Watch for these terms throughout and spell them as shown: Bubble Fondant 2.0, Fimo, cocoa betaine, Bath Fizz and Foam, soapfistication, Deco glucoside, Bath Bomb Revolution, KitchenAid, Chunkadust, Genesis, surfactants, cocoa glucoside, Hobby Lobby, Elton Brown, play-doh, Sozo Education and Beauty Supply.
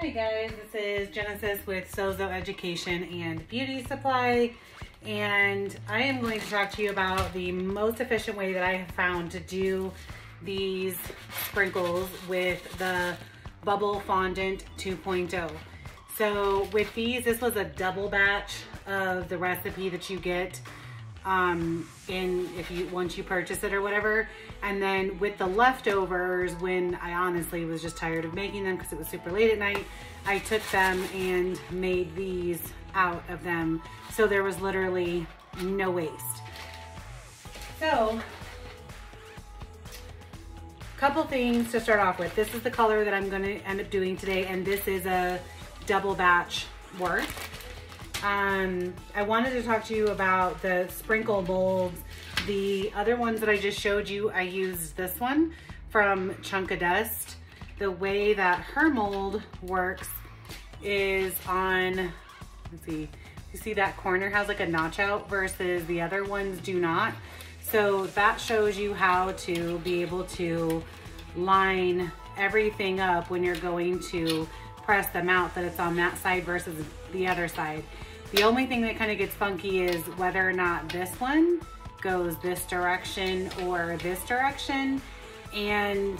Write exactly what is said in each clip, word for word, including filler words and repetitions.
Hi guys, this is Genesis with Sozo Education and Beauty Supply, and I am going to talk to you about the most efficient way that I have found to do these sprinkles with the Bubble Fondant two point oh. So with these, this was a double batch of the recipe that you get um, in if you once you purchase it or whatever. And then with the leftovers, when I honestly was just tired of making them because it was super late at night, I took them and made these out of them. So there was literally no waste. So, couple things to start off with. This is the color that I'm gonna end up doing today, and this is a double batch worth. Um, I wanted to talk to you about the sprinkle molds. The other ones that I just showed you, I used this one from Chunkadust. The way that her mold works is on, let's see, you see that corner has like a notch out versus the other ones do not. So that shows you how to be able to line everything up when you're going to press them out, that it's on that side versus the other side. The only thing that kind of gets funky is whether or not this one goes this direction or this direction. And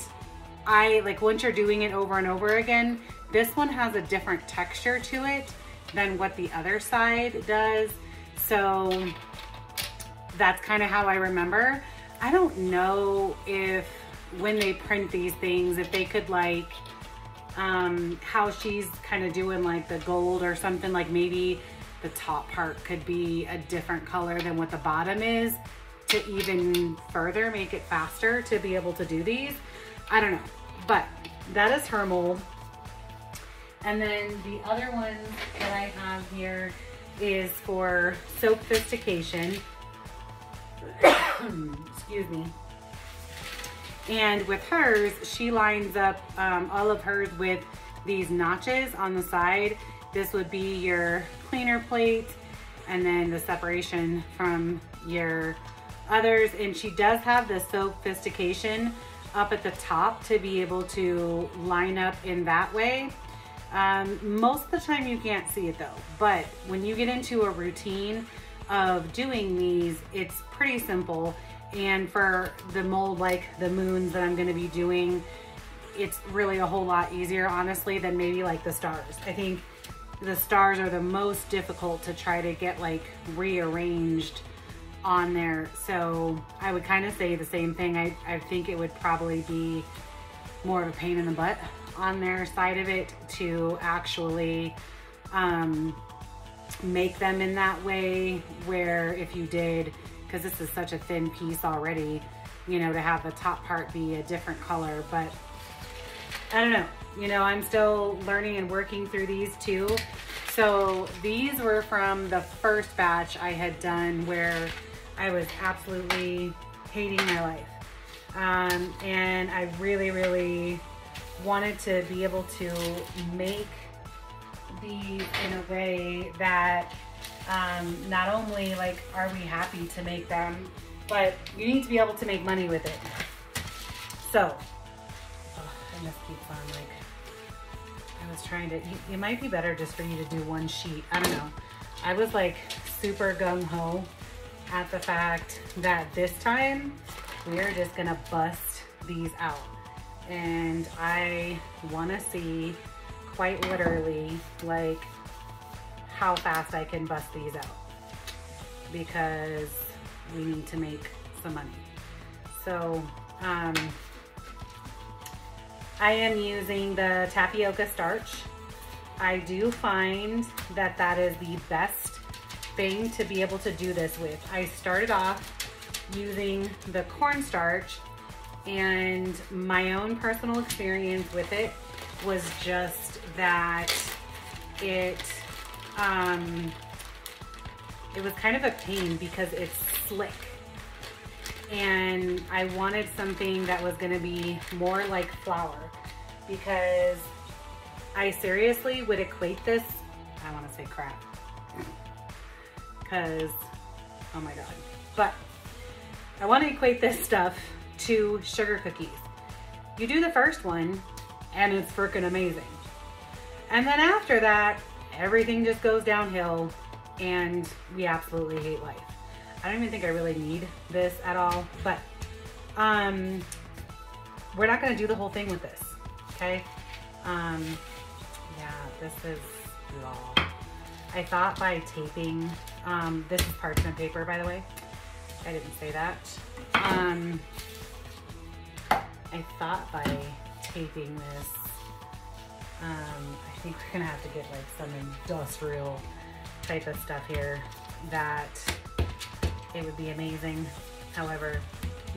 I, like once you're doing it over and over again, this one has a different texture to it than what the other side does. So that's kind of how I remember. I don't know if when they print these things, if they could like, um, how she's kind of doing like the gold or something, like maybe the top part could be a different color than what the bottom is to even further make it faster to be able to do these. I don't know, but that is her mold. And then the other one that I have here is for soapfistication. Excuse me. And with hers, she lines up um, all of hers with these notches on the side. This would be your cleaner plate and then the separation from your others. And she does have the soapfistication up at the top to be able to line up in that way. Um, most of the time you can't see it though, but when you get into a routine of doing these, it's pretty simple. And for the mold, like the moons that I'm gonna be doing, it's really a whole lot easier, honestly, than maybe like the stars. I think the stars are the most difficult to try to get like rearranged on there. So I would kind of say the same thing. I, I think it would probably be more of a pain in the butt on their side of it to actually um, make them in that way, where if you did, because this is such a thin piece already, you know, to have the top part be a different color. But I don't know, you know, I'm still learning and working through these too. So these were from the first batch I had done where I was absolutely hating my life. Um, and I really, really wanted to be able to make these in a way that um, not only like are we happy to make them, but you need to be able to make money with it. So, and this keeps on like, I was trying to, it might be better just for you to do one sheet. I don't know. I was like super gung-ho at the fact that this time we're just gonna bust these out. And I wanna see quite literally like how fast I can bust these out, because we need to make some money. So, um, I am using the tapioca starch. I do find that that is the best thing to be able to do this with. I started off using the cornstarch, and my own personal experience with it was just that it um, it was kind of a pain because it's slick. And I wanted something that was gonna be more like flour, because I seriously would equate this, I wanna say crap, because, oh my God. But I wanna equate this stuff to sugar cookies. You do the first one and it's freaking amazing. And then after that, everything just goes downhill and we absolutely hate life. I don't even think I really need this at all, but um, we're not gonna do the whole thing with this, okay? Um, yeah, this is all. I thought by taping, um, this is parchment paper, by the way. I didn't say that. Um, I thought by taping this, um, I think we're gonna have to get like some industrial type of stuff here that it would be amazing. However,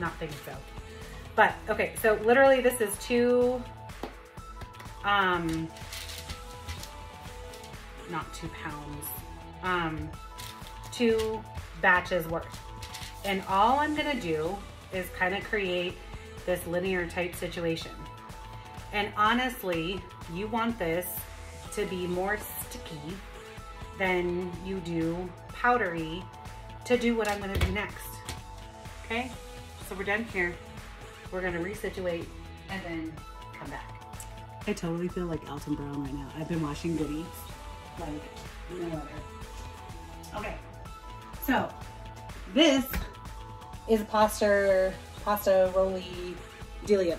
not think so. But okay, so literally this is two, um, not two pounds, um, two batches worth. And all I'm gonna do is kind of create this linear type situation. And honestly, you want this to be more sticky than you do powdery to do what I'm gonna do next. Okay, so we're done here. We're gonna resituate and then come back. I totally feel like Elton Brown right now. I've been watching Goodies like no other. Okay, so this is pasta, pasta rolly dealio.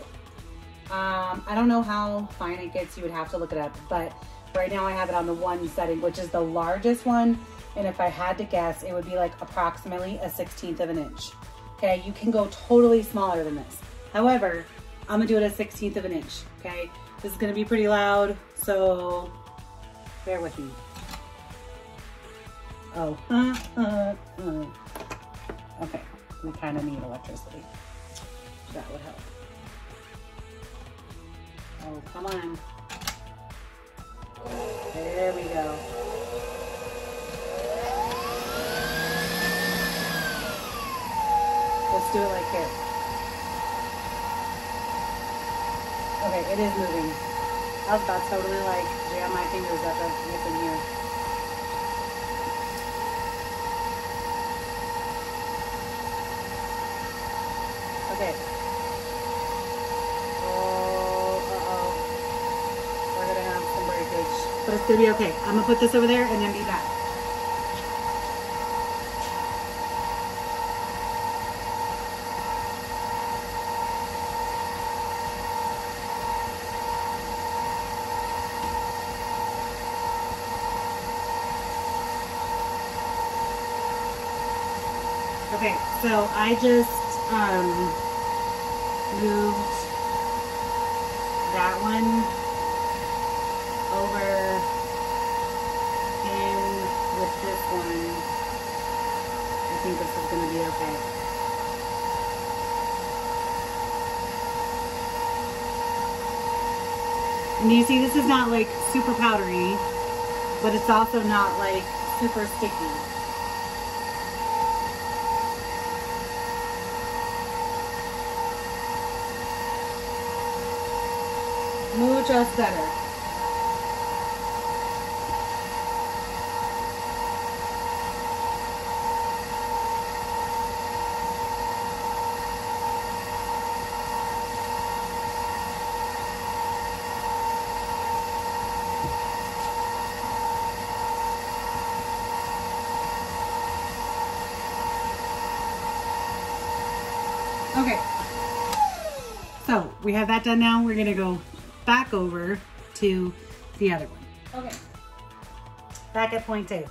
Um, I don't know how fine it gets, you would have to look it up, but right now I have it on the one setting, which is the largest one. And if I had to guess, it would be like approximately a sixteenth of an inch. Okay, you can go totally smaller than this. However, I'm gonna do it a sixteenth of an inch, okay? This is gonna be pretty loud, so bear with me. Oh, uh, uh, uh. Okay, we kind of need electricity. That would help. Oh, come on. There we go. Let's do it like here. Okay, it is moving. I was about to totally like jam my fingers up in here. Okay. Oh, uh-oh. We're gonna have some breakage. But it's gonna be okay. I'm gonna put this over there and then be back. Okay, so I just um, moved that one over in with this one. I think this is going to be okay. And you see, this is not like super powdery, but it's also not like super sticky. Just better. Okay. So we have that done now. We're gonna go back over to the other one. Okay. Back at point two.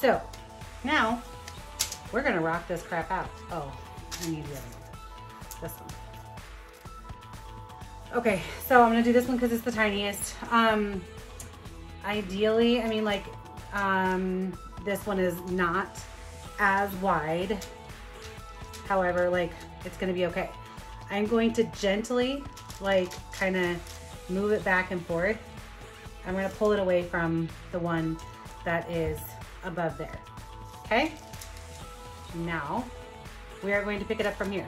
So now we're gonna rock this crap out. Oh, I need the other one. This one. Okay, so I'm gonna do this one because it's the tiniest. Um, ideally, I mean like um, this one is not as wide. However, like it's gonna be okay. I'm going to gently like kind of move it back and forth. I'm gonna pull it away from the one that is above there, okay? Now, we are going to pick it up from here.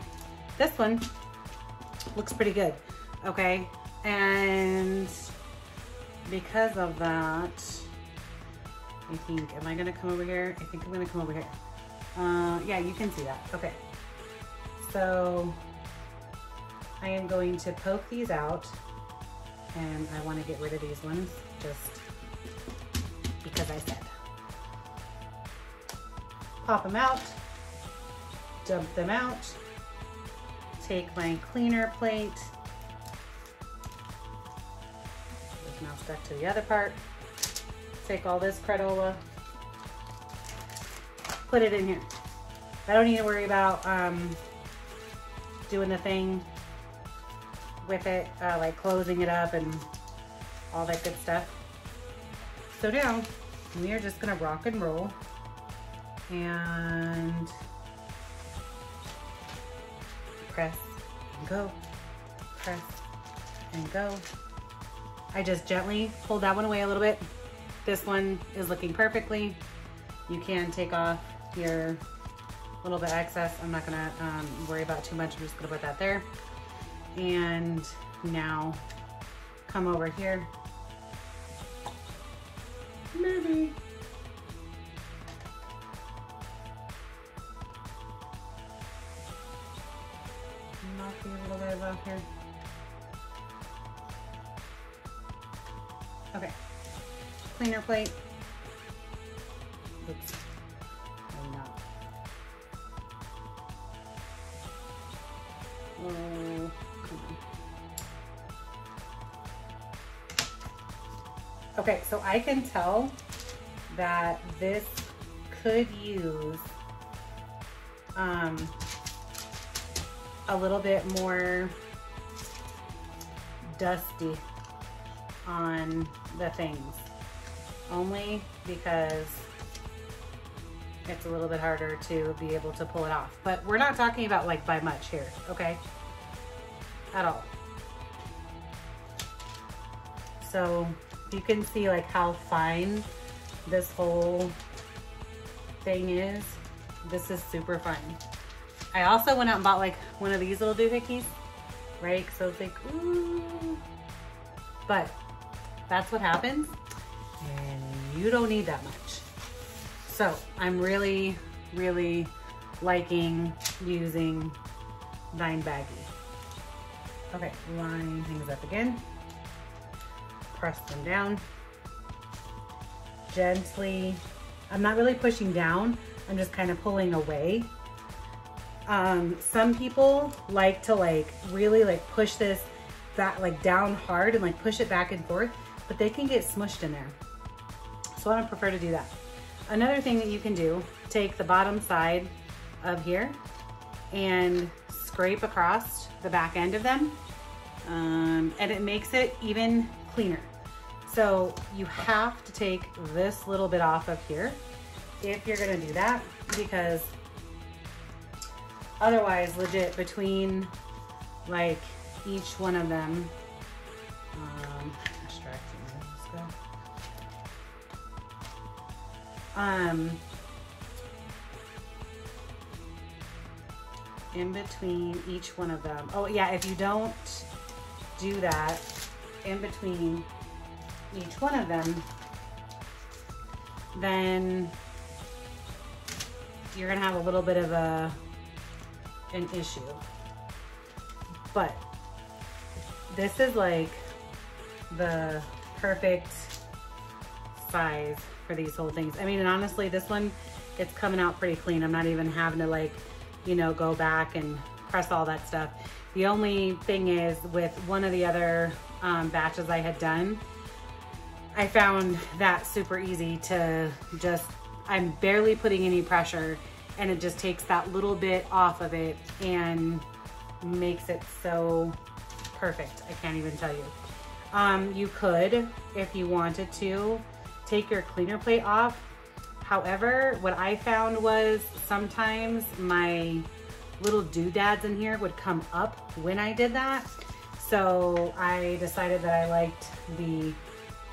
This one looks pretty good, okay? And because of that, I think, am I gonna come over here? I think I'm gonna come over here. Uh, yeah, you can see that, okay. So, I am going to poke these out and I want to get rid of these ones just because I said. Pop them out, dump them out, take my cleaner plate, it's now stuck to the other part, take all this credola, put it in here. I don't need to worry about um, doing the thing with it, uh, like closing it up and all that good stuff. So now we are just gonna rock and roll and press and go, press and go. I just gently pulled that one away a little bit. This one is looking perfectly. You can take off your little bit of excess. I'm not gonna um, worry about too much. I'm just gonna put that there. And now come over here. Maybe. Knock a little bit off here. Okay. Cleaner plate. Oops. Maybe not. Oh, come on. Okay, so I can tell that this could use um, a little bit more dusty on the things, only because it's a little bit harder to be able to pull it off. But we're not talking about like by much here, okay? At all. So you can see like how fine this whole thing is. This is super fine. I also went out and bought like one of these little doohickeys, right? So it's like, ooh. But that's what happens. And you don't need that much. So I'm really, really liking using Dime Baggie. Okay, line things up again. Press them down. Gently. I'm not really pushing down. I'm just kind of pulling away. Um, some people like to like really like push this that like down hard and like push it back and forth, but they can get smushed in there. So I don't prefer to do that. Another thing that you can do, take the bottom side of here and scrape across the back end of them, um, and it makes it even cleaner. So you have to take this little bit off of here if you're gonna do that, because otherwise, legit, between like each one of them, um, Um, in between each one of them. Oh yeah, if you don't do that in between each one of them, then you're gonna have a little bit of a, an issue. But this is like the perfect size for these whole things. I mean, and honestly, this one, it's coming out pretty clean. I'm not even having to like, you know, go back and press all that stuff. The only thing is with one of the other um, batches I had done, I found that super easy to just, I'm barely putting any pressure and it just takes that little bit off of it and makes it so perfect. I can't even tell you. Um, you could, if you wanted to, take your cleaner plate off. However, what I found was sometimes my little doodads in here would come up when I did that. So I decided that I liked the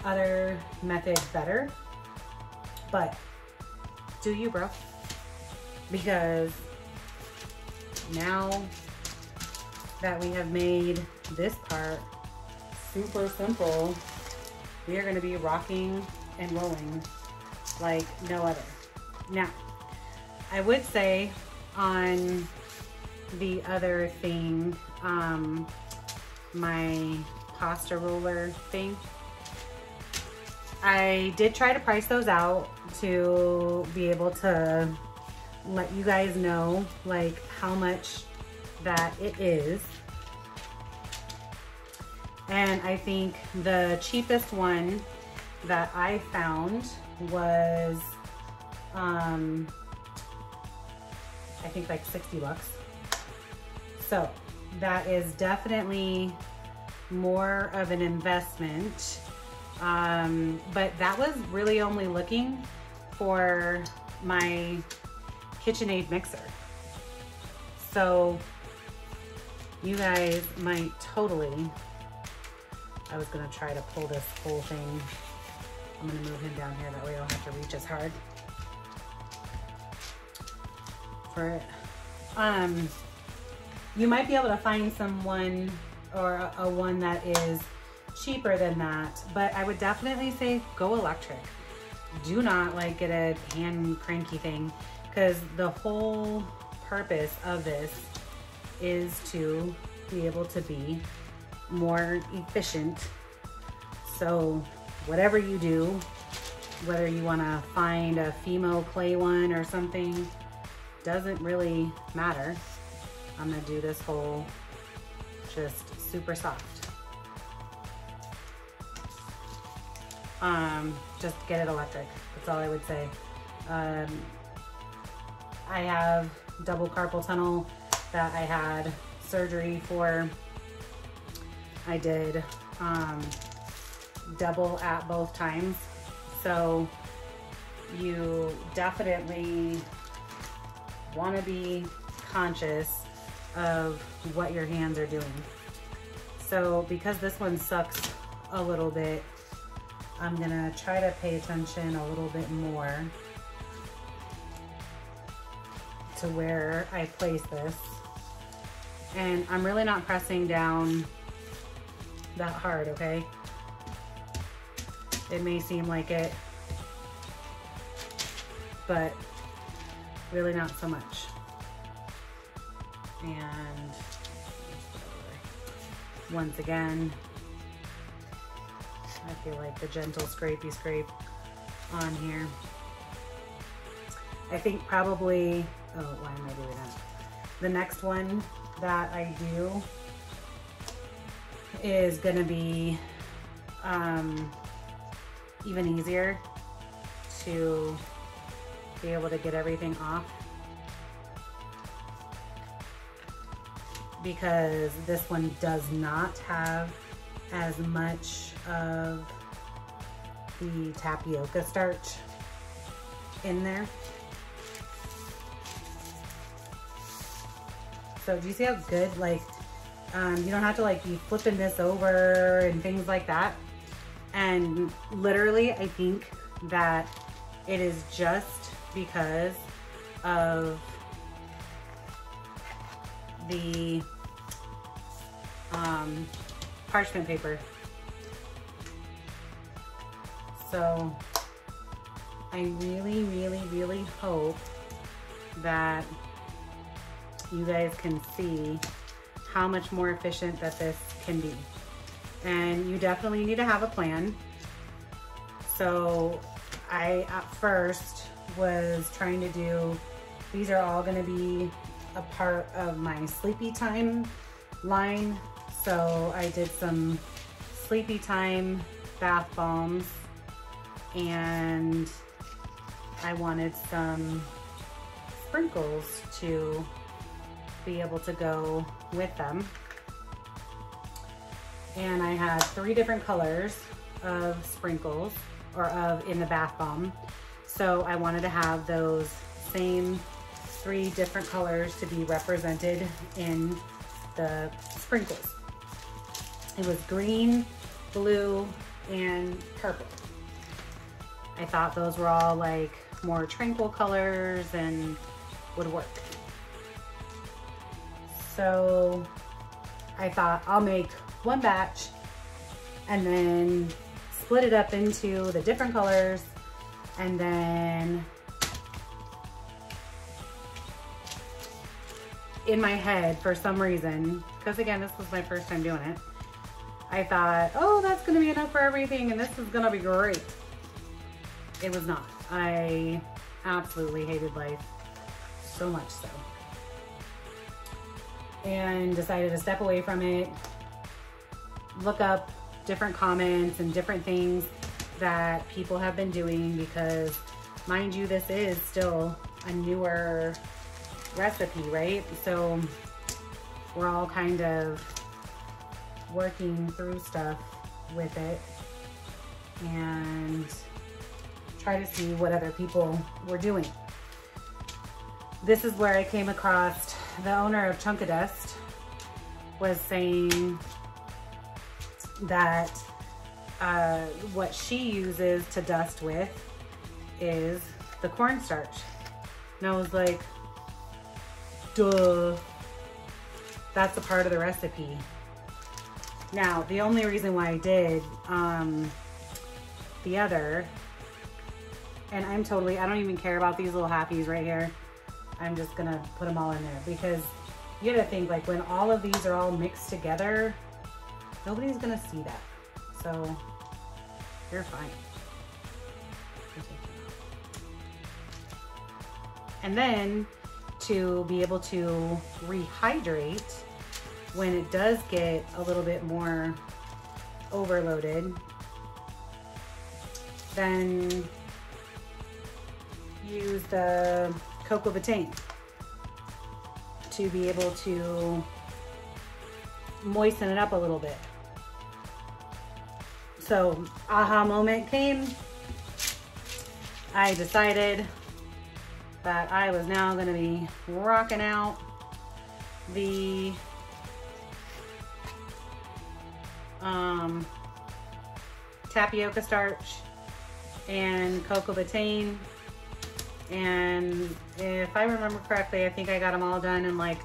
other method better. But do you, bro? Because now that we have made this part super simple, we are gonna be rocking and rolling like no other. Now, I would say on the other thing, um, my pasta roller thing. I did try to price those out to be able to let you guys know like how much that it is. And I think the cheapest one that I found was, um, I think like sixty bucks. So that is definitely more of an investment. Um, but that was really only looking for my KitchenAid mixer. So you guys might totally, I was gonna try to pull this whole thing. I'm gonna move him down here, that way I don't have to reach as hard for it. Um, you might be able to find someone or a, a one that is cheaper than that, but I would definitely say go electric. Do not like get a hand cranky thing, because the whole purpose of this is to be able to be more efficient. So whatever you do, whether you want to find a Fimo clay one or something, doesn't really matter. I'm gonna do this whole just super soft. Um, just get it electric. That's all I would say. Um, I have double carpal tunnel that I had surgery for. I did um, double at both times. So you definitely want to be conscious of what your hands are doing. So because this one sucks a little bit, I'm gonna try to pay attention a little bit more to where I place this. And I'm really not pressing down that hard, okay? It may seem like it, but really not so much. And once again, I feel like the gentle scrapey scrape on here. I think probably, oh, why am I doing that? The next one that I do is gonna be um, even easier to be able to get everything off, because this one does not have as much of the tapioca starch in there. So do you see how good, like, um, you don't have to like be flipping this over and things like that. And literally I think that it is just because of the um, parchment paper. So I really, really, really hope that you guys can see how much more efficient that this can be. And you definitely need to have a plan. So I, at first, was trying to do, these are all gonna be a part of my sleepy time line. So I did some sleepy time bath bombs, and I wanted some sprinkles to be able to go with them. And I had three different colors of sprinkles, or of in the bath bomb. So I wanted to have those same three different colors to be represented in the sprinkles. It was green, blue, and purple. I thought those were all like more tranquil colors and would work. So I thought I'll make one batch and then split it up into the different colors, and then in my head for some reason, because again, this was my first time doing it, I thought, oh, that's gonna be enough for everything and this is gonna be great. It was not. I absolutely hated life, so much so. And decided to step away from it, look up different comments and different things that people have been doing, because mind you, this is still a newer recipe, right? So we're all kind of working through stuff with it and try to see what other people were doing. This is where I came across the owner of Chunkadust was saying that uh, what she uses to dust with is the cornstarch. And I was like, duh, that's a part of the recipe. Now, the only reason why I did um, the other, and I'm totally, I don't even care about these little happies right here. I'm just gonna put them all in there, because you gotta think, like, when all of these are all mixed together, nobody's gonna see that. So you're fine. And then to be able to rehydrate when it does get a little bit more overloaded, then use the cocoa butane to be able to moisten it up a little bit. So aha moment came. I decided that I was now gonna be rocking out the um, tapioca starch and cocoa butane. And if I remember correctly, I think I got them all done in like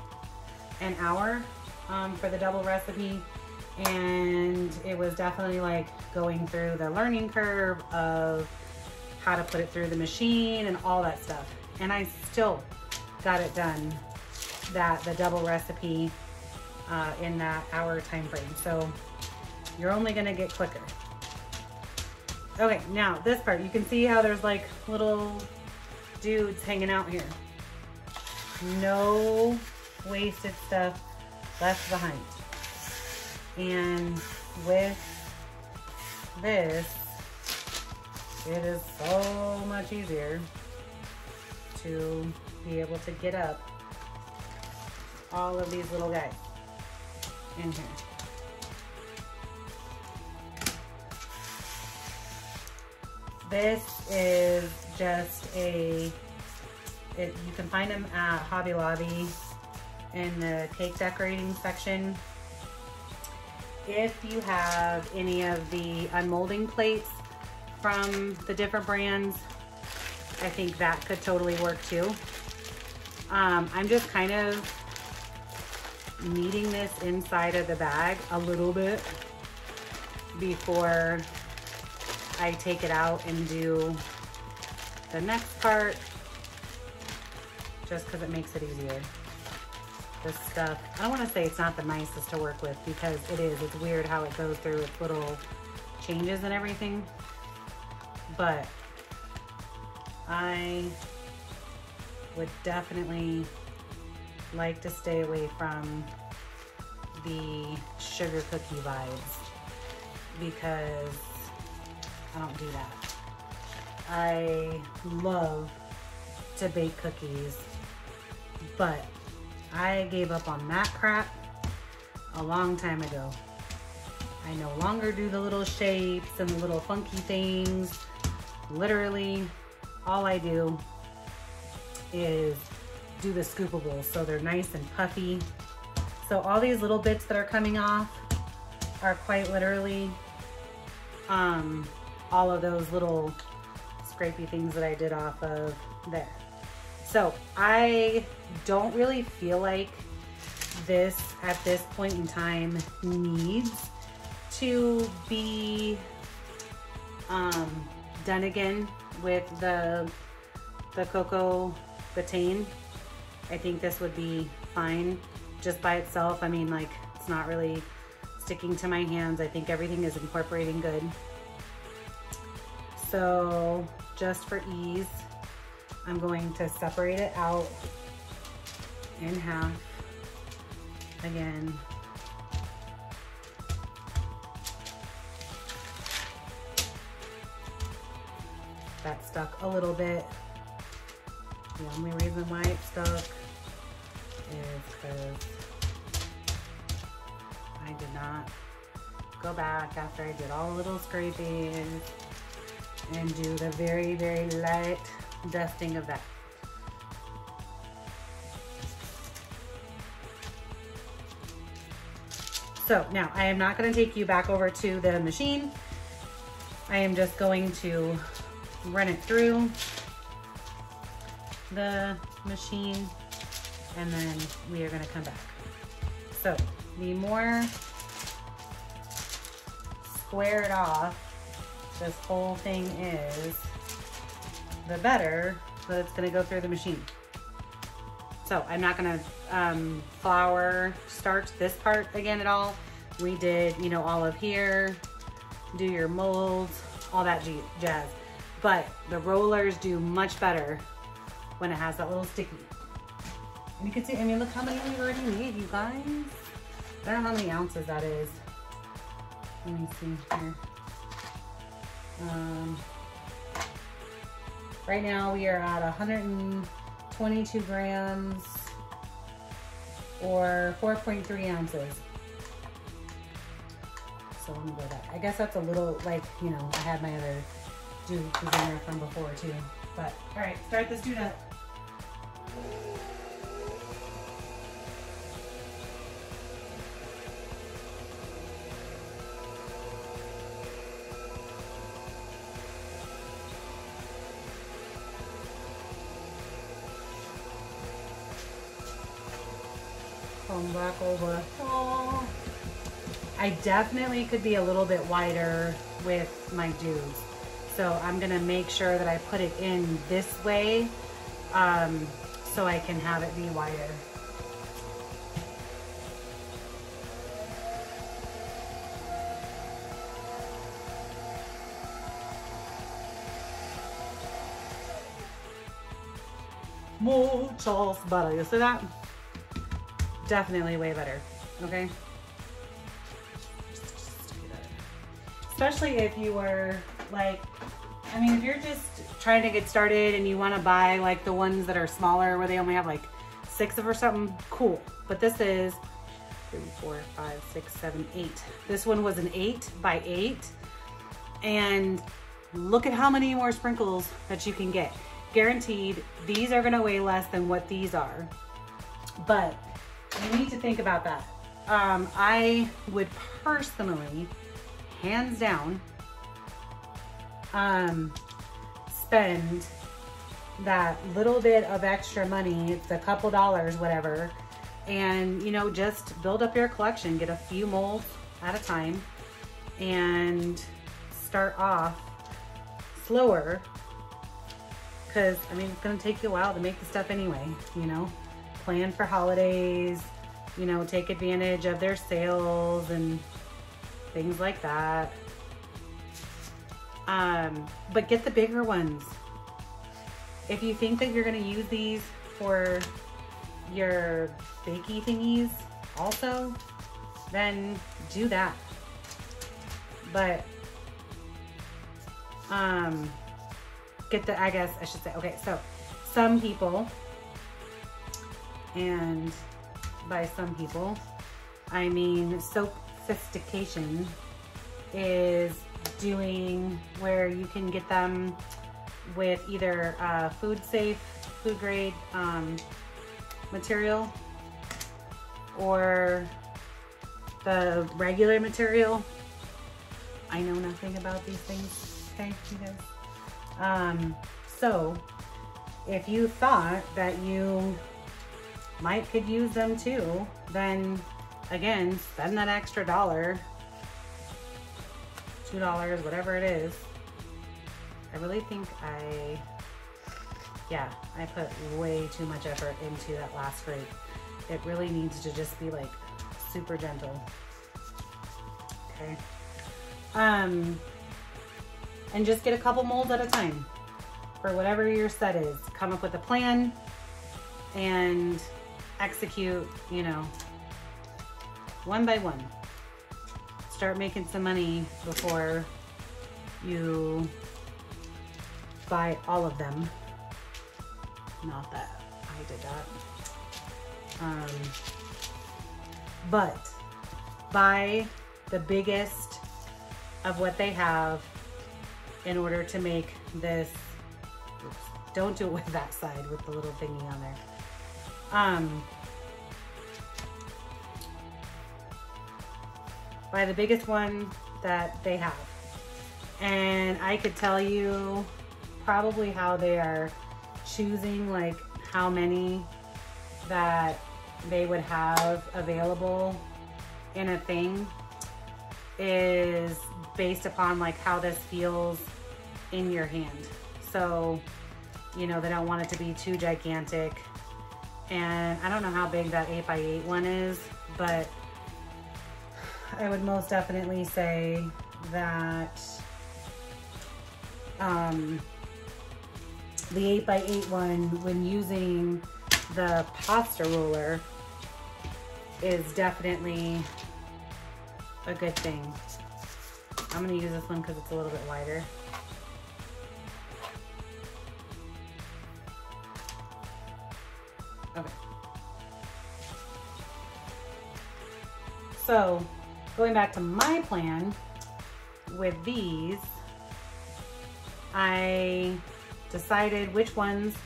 an hour um, for the double recipe. And it was definitely like going through the learning curve of how to put it through the machine and all that stuff. And I still got it done, that the double recipe uh, in that hour time frame. So you're only gonna get quicker. Okay, now this part, you can see how there's like little dudes hanging out here. No wasted stuff left behind. And with this, it is so much easier to be able to get up all of these little guys in here. This is just a, it, you can find them at Hobby Lobby in the cake decorating section. If you have any of the unmolding plates from the different brands, I think that could totally work too. Um, I'm just kind of kneading this inside of the bag a little bit before I take it out and do the next part, just because it makes it easier. This stuff, I don't want to say it's not the nicest to work with, because it is. It's weird how it goes through its little changes and everything, but I would definitely like to stay away from the sugar cookie vibes, because I don't do that. I love to bake cookies, but I gave up on that crap a long time ago. I no longer do the little shapes and the little funky things. Literally, all I do is do the scoopables, so they're nice and puffy. So all these little bits that are coming off are quite literally um, all of those little scrapey things that I did off of there. So I don't really feel like this at this point in time needs to be um, done again with the, the cocoa butane. I think this would be fine just by itself. I mean, like, it's not really sticking to my hands. I think everything is incorporating good. So just for ease, I'm going to separate it out in half again. That stuck a little bit. The only reason why it stuck is because I did not go back after I did all the little scraping and do the very, very light dusting of that. So now I am not going to take you back over to the machine. I am just going to run it through the machine and then we are going to come back. So the more squared off this whole thing is, the better, but it's going to go through the machine. So I'm not going to um, flour starch this part again at all. We did, you know, all of here, do your molds, all that jazz. But the rollers do much better when it has that little sticky. And you can see, I mean, look how many we already made, you guys. I don't know how many ounces that is. Let me see here. Um, right now we are at one hundred twenty-two grams or four point three ounces. So let me go back. I guess that's a little, like, you know, I had my other do designer from before too. But all right, start this doodad. Come back over. Oh. I definitely could be a little bit wider with my dudes. So I'm gonna make sure that I put it in this way um, so I can have it be wider. Muchos butter, you see that? Definitely way better, okay? Especially if you were like, I mean, if you're just trying to get started and you want to buy like the ones that are smaller where they only have like six of or something, cool. But this is three, four, five, six, seven, eight. This one was an eight by eight. And look at how many more sprinkles that you can get. Guaranteed, these are going to weigh less than what these are. But you need to think about that. Um, I would personally, hands down, um spend that little bit of extra money, it's a couple dollars, whatever, and you know, just build up your collection, get a few molds at a time and start off slower, because I mean, it's going to take you a while to make the stuff anyway, you know. Plan for holidays, you know, take advantage of their sales and things like that. Um, but get the bigger ones. If you think that you're going to use these for your bakey thingies also, then do that. But, um, get the, I guess I should say, okay, so some people, and by some people, I mean soapfistication is doing where you can get them with either uh, food safe, food grade um, material or the regular material. I know nothing about these things, okay, you guys. Um, so if you thought that you might could use them too, then again, spend that extra dollar, two dollars, whatever it is. I really think I, yeah, I put way too much effort into that last scrape. It really needs to just be like super gentle. after. Um, and just get a couple molds at a time for whatever your set is. Come up with a plan and execute, you know, one by one. Start making some money before you buy all of them. Not that I did that. Um, but buy the biggest of what they have in order to make this. Oops, don't do it with that side with the little thingy on there. Um, buy the biggest one that they have. And I could tell you probably how they are choosing, like how many that they would have available in a thing is based upon like how this feels in your hand. So, you know, they don't want it to be too gigantic. And I don't know how big that eight by eight one is, but I would most definitely say that um, the eight by eight one, when using the pasta roller, is definitely a good thing. I'm gonna use this one because it's a little bit wider. Okay. So going back to my plan with these, I decided which ones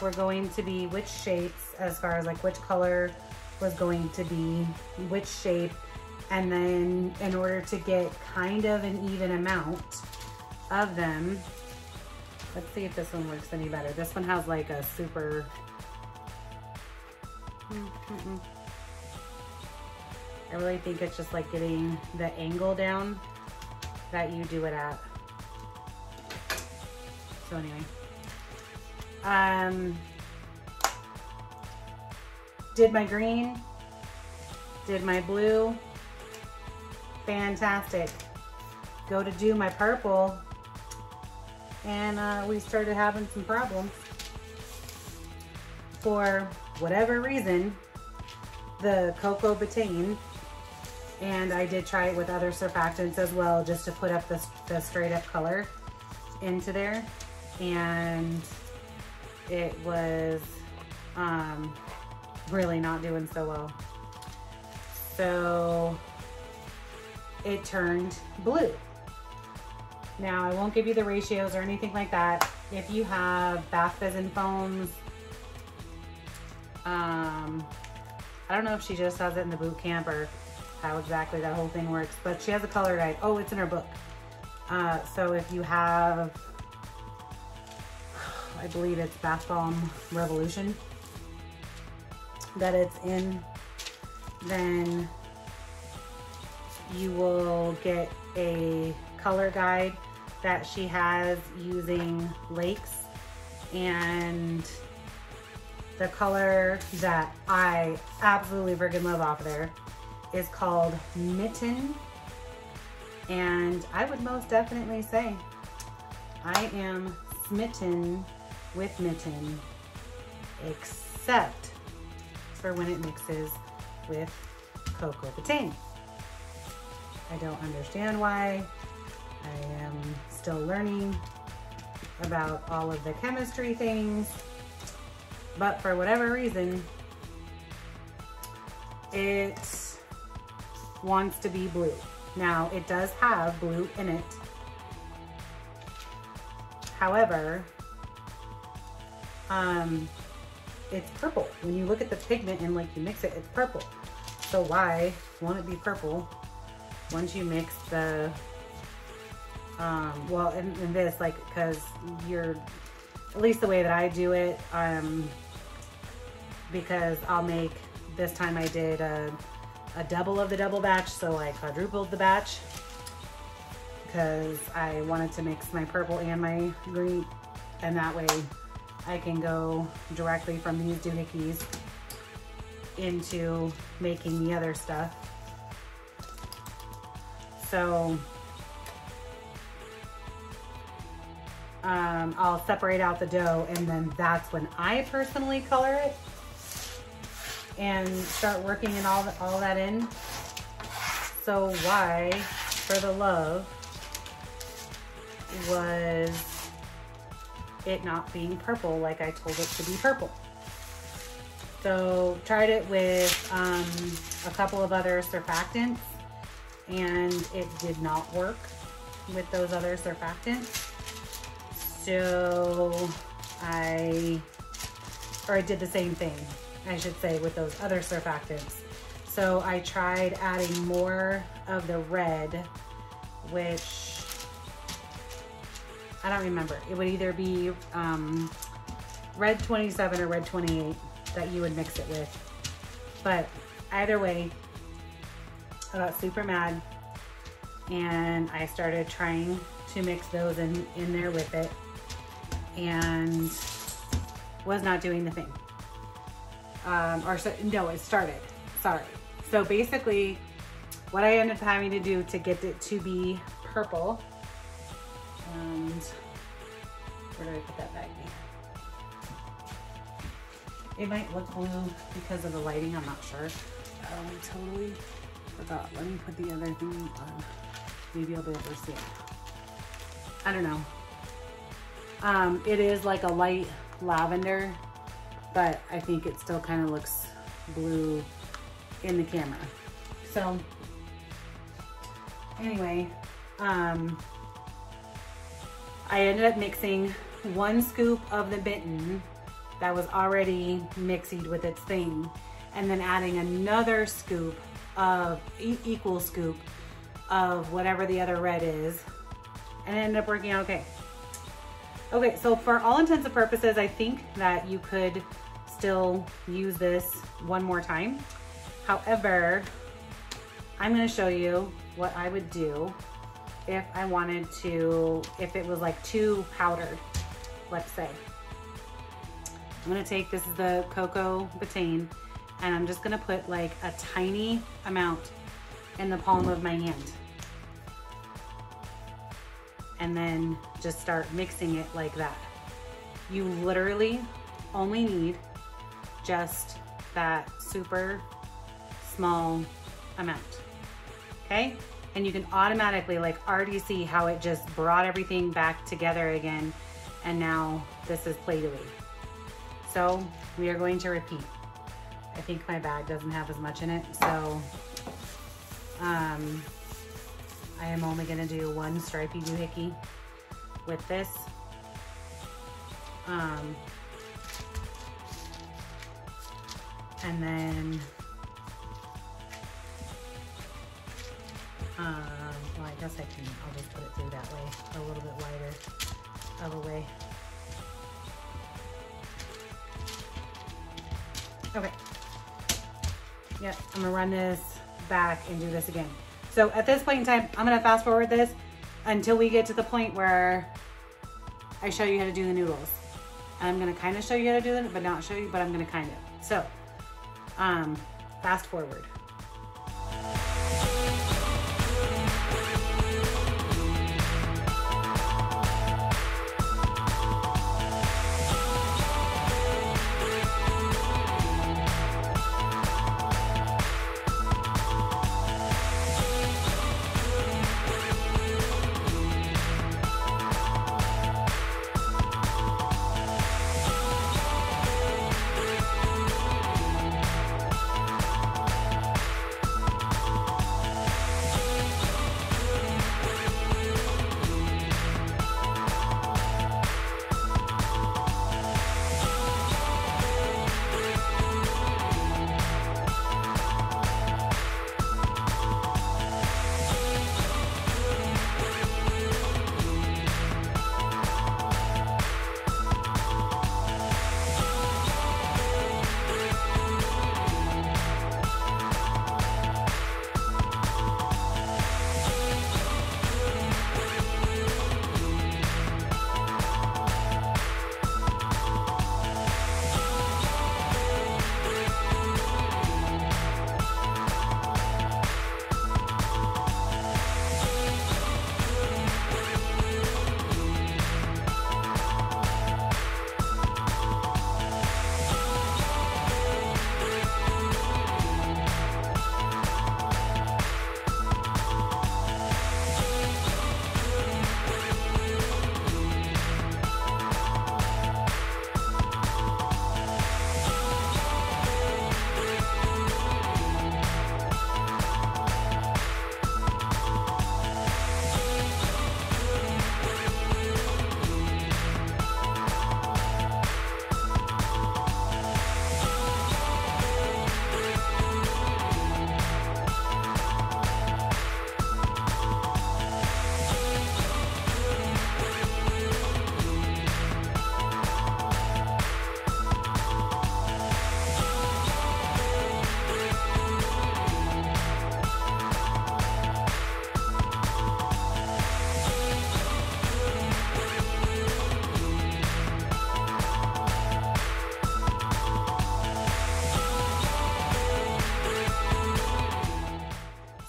were going to be which shapes, as far as like which color was going to be which shape. And then in order to get kind of an even amount of them, let's see if this one works any better. This one has like a super, Mm-mm. I really think it's just like getting the angle down that you do it at. So anyway, um, did my green, did my blue, fantastic. Go to do my purple, and uh, we started having some problems. For whatever reason, the cocoa betaine, and I did try it with other surfactants as well, just to put up the, the straight up color into there, and it was um, really not doing so well. So it turned blue. Now, I won't give you the ratios or anything like that. If you have Bath Fizz and Foams, um, I don't know if she just has it in the boot camp or how exactly that whole thing works, but she has a color guide. Oh, it's in her book. Uh, so if you have, I believe it's Bath Bomb Revolution that it's in, then you will get a color guide that she has using lakes, and the color that I absolutely friggin' love off there is called Mitten, and I would most definitely say I am smitten with Mitten, except for when it mixes with cocoa betaine. I don't understand why. I am still learning about all of the chemistry things, but for whatever reason, it wants to be blue. Now, it does have blue in it. However, um, it's purple. When you look at the pigment and like you mix it, it's purple. So why won't it be purple once you mix the, um, well, in, in this, like, cause you're, at least the way that I do it, um, because I'll make, this time I did a, a double of the double batch, so I quadrupled the batch because I wanted to mix my purple and my green, and that way I can go directly from these doohickeys into making the other stuff. So um, I'll separate out the dough, and then that's when I personally color it and start working and all, the, all that in. So why, for the love, was it not being purple like I told it to be purple? So tried it with um, a couple of other surfactants, and it did not work with those other surfactants. So I, or I did the same thing, I should say, with those other surfactants. So I tried adding more of the red, which I don't remember. It would either be um, red twenty-seven or red twenty-eight that you would mix it with. But either way, I got super mad, and I started trying to mix those in, in there with it, and was not doing the thing. Um, or so, no, it started, sorry. So basically what I ended up having to do to get it to be purple, and where do I put that back in? It might look blue because of the lighting, I'm not sure. Um, totally. Forgot. Let me put the other thing on. Maybe I'll be able to see it. I don't know. Um, it is like a light lavender, but I think it still kind of looks blue in the camera. So anyway, um, I ended up mixing one scoop of the mitten that was already mixied with its thing, and then adding another scoop of e equal scoop of whatever the other red is, and it ended up working out okay. Okay, so for all intents and purposes, I think that you could still use this one more time. However, I'm gonna show you what I would do if I wanted to, if it was like too powdered, let's say. I'm gonna take, this is the cocoa betaine, and I'm just gonna put like a tiny amount in the palm of my hand, and then just start mixing it like that. You literally only need just that super small amount, okay? And you can automatically like already see how it just brought everything back together again, and now this is play-doh. So we are going to repeat. I think my bag doesn't have as much in it, so um, I am only gonna do one stripey doohickey with this. Um, and then, um, well, I guess I can, I'll just put it through that way, a little bit wider of a way. Okay. Yep, I'm gonna run this back and do this again. So at this point in time, I'm gonna fast forward this until we get to the point where I show you how to do the noodles. And I'm gonna kind of show you how to do them, but not show you, but I'm gonna kind of. So, um, fast forward.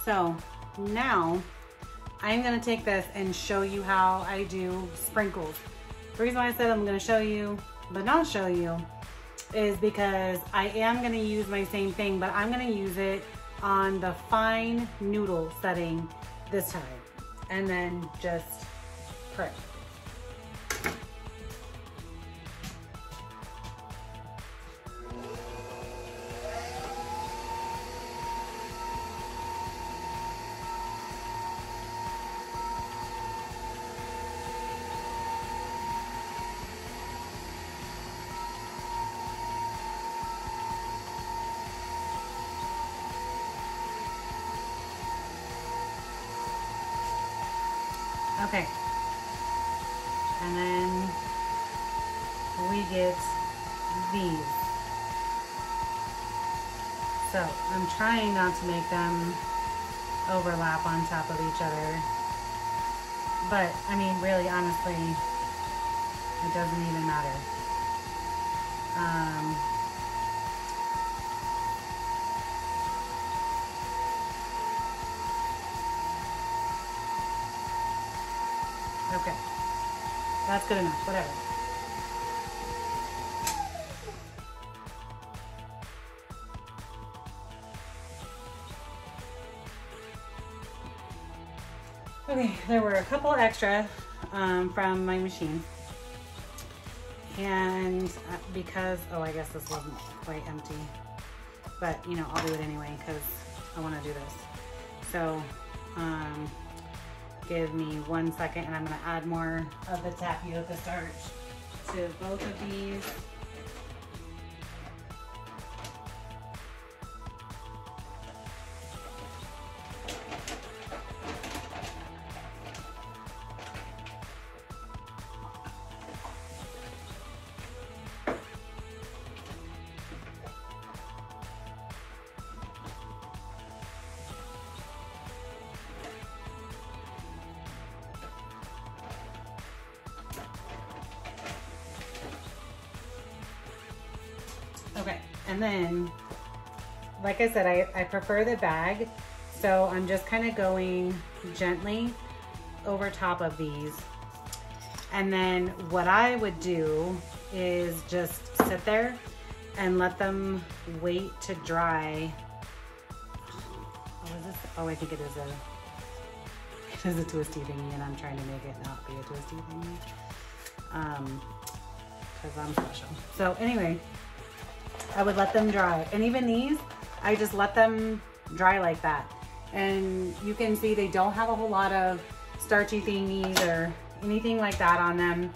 So now I'm gonna take this and show you how I do sprinkles. The reason why I said I'm gonna show you, but not show you, is because I am gonna use my same thing, but I'm gonna use it on the fine noodle setting this time, and then just prick. Okay, and then we get these. So I'm trying not to make them overlap on top of each other, but I mean, really, honestly, it doesn't even matter. Um, Okay, that's good enough, whatever. Okay, there were a couple extra um, from my machine. And because, oh, I guess this wasn't quite empty, but you know, I'll do it anyway because I want to do this. So, um, give me one second and I'm gonna add more of the tapioca starch to both of these. Okay, and then, like I said, I, I prefer the bag, so I'm just kind of going gently over top of these. And then what I would do is just sit there and let them wait to dry. Oh, is this, oh I think it is a, it is a twisty thingy, and I'm trying to make it not be a twisty thingy, um, because I'm special. So anyway, I would let them dry. And even these, I just let them dry like that. And you can see they don't have a whole lot of starchy thingies or anything like that on them.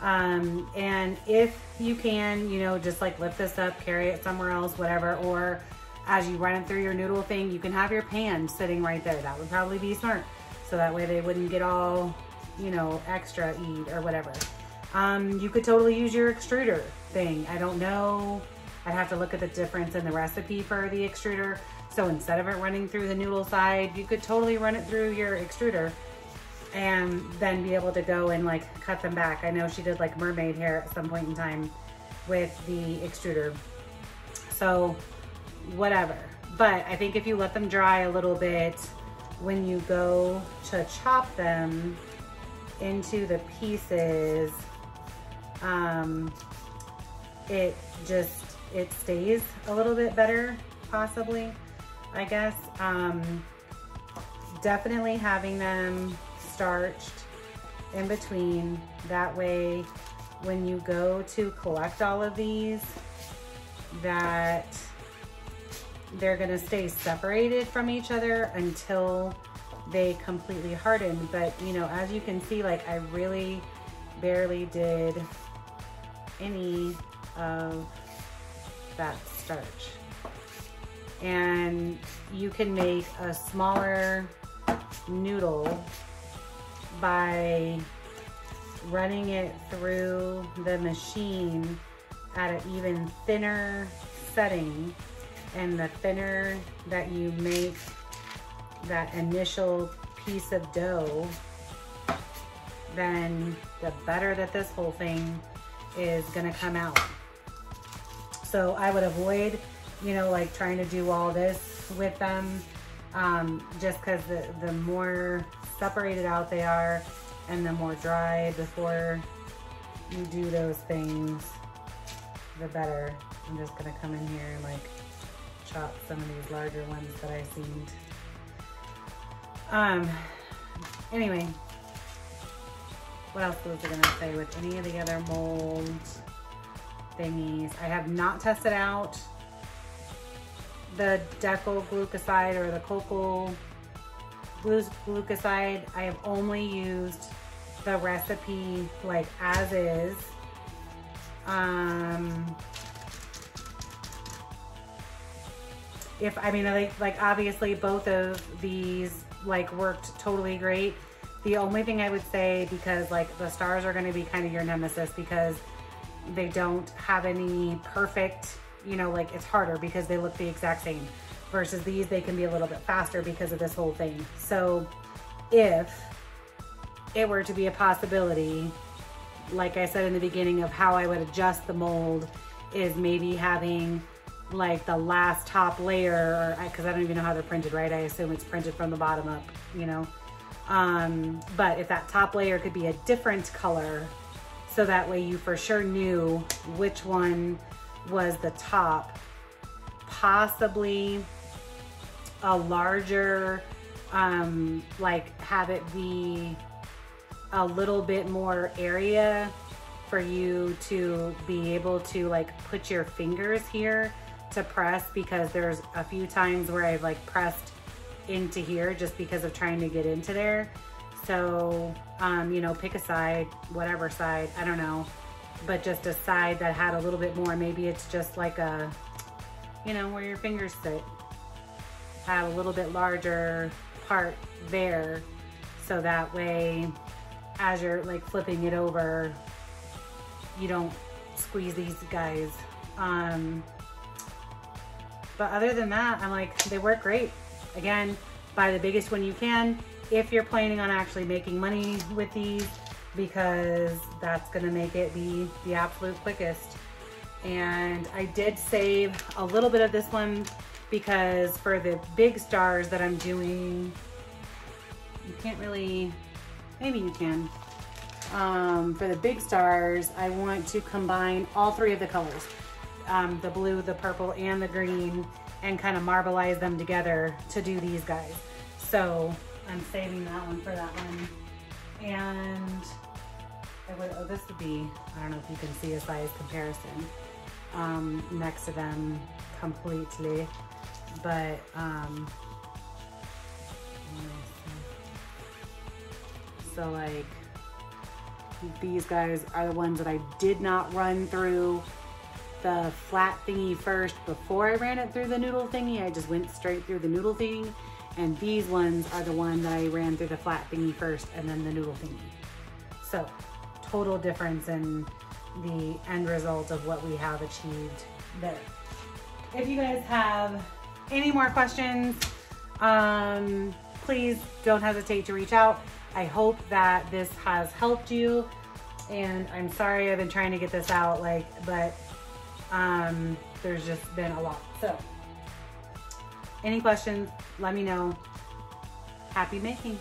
Um, and if you can, you know, just like lift this up, carry it somewhere else, whatever, or as you run it through your noodle thing, you can have your pan sitting right there. That would probably be smart. So that way they wouldn't get all, you know, extra-y or whatever. Um, you could totally use your extruder thing. I don't know. I'd have to look at the difference in the recipe for the extruder. So instead of it running through the noodle side, you could totally run it through your extruder and then be able to go and like cut them back. I know she did like mermaid hair at some point in time with the extruder. So whatever. But I think if you let them dry a little bit, when you go to chop them into the pieces, um, it just, it stays a little bit better, possibly, I guess. Um, definitely having them starched in between. That way, when you go to collect all of these, that they're gonna stay separated from each other until they completely harden. But you know, as you can see, like I really barely did any of that starch. And you can make a smaller noodle by running it through the machine at an even thinner setting, and the thinner that you make that initial piece of dough, then the better that this whole thing is gonna come out. So I would avoid, you know, like trying to do all this with them um, just because the, the more separated out they are and the more dry before you do those things, the better. I'm just gonna come in here and like chop some of these larger ones that I seamed. Um, anyway, what else was I gonna say with any of the other mold thingies? I have not tested out the Deco glucoside or the cocoa glucoside. I have only used the recipe like as is. Um, if I mean, like, like obviously both of these like worked totally great. The only thing I would say, because like the stars are going to be kind of your nemesis because they don't have any perfect, you know, like it's harder because they look the exact same versus these, they can be a little bit faster because of this whole thing. So if it were to be a possibility, like I said in the beginning of how I would adjust the mold is maybe having like the last top layer, or, 'cause I don't even know how they're printed, right? I assume it's printed from the bottom up, you know? Um, but if that top layer could be a different color, so that way you for sure knew which one was the top, possibly a larger, um, like have it be a little bit more area for you to be able to like put your fingers here to press, because there's a few times where I've like pressed into here just because of trying to get into there. So, um, you know, pick a side, whatever side, I don't know, but just a side that had a little bit more. Maybe it's just like a, you know, where your fingers sit, had a little bit larger part there. So that way, as you're like flipping it over, you don't squeeze these guys. Um, but other than that, I'm like, they work great. Again, buy the biggest one you can if you're planning on actually making money with these, because that's gonna make it be the absolute quickest. And I did save a little bit of this one because for the big stars that I'm doing, you can't really, maybe you can. Um, for the big stars, I want to combine all three of the colors, um, the blue, the purple, and the green, and kind of marbleize them together to do these guys. So I'm saving that one for that one. And I would, oh, this would be, I don't know if you can see a size comparison um, next to them completely, but um, so like these guys are the ones that I did not run through the flat thingy first before I ran it through the noodle thingy. I just went straight through the noodle thingy, and these ones are the ones that I ran through the flat thingy first and then the noodle thingy. So total difference in the end result of what we have achieved there. If you guys have any more questions, um, please don't hesitate to reach out. I hope that this has helped you, and I'm sorry I've been trying to get this out, like, but um there's just been a lot. So any questions, let me know. Happy making.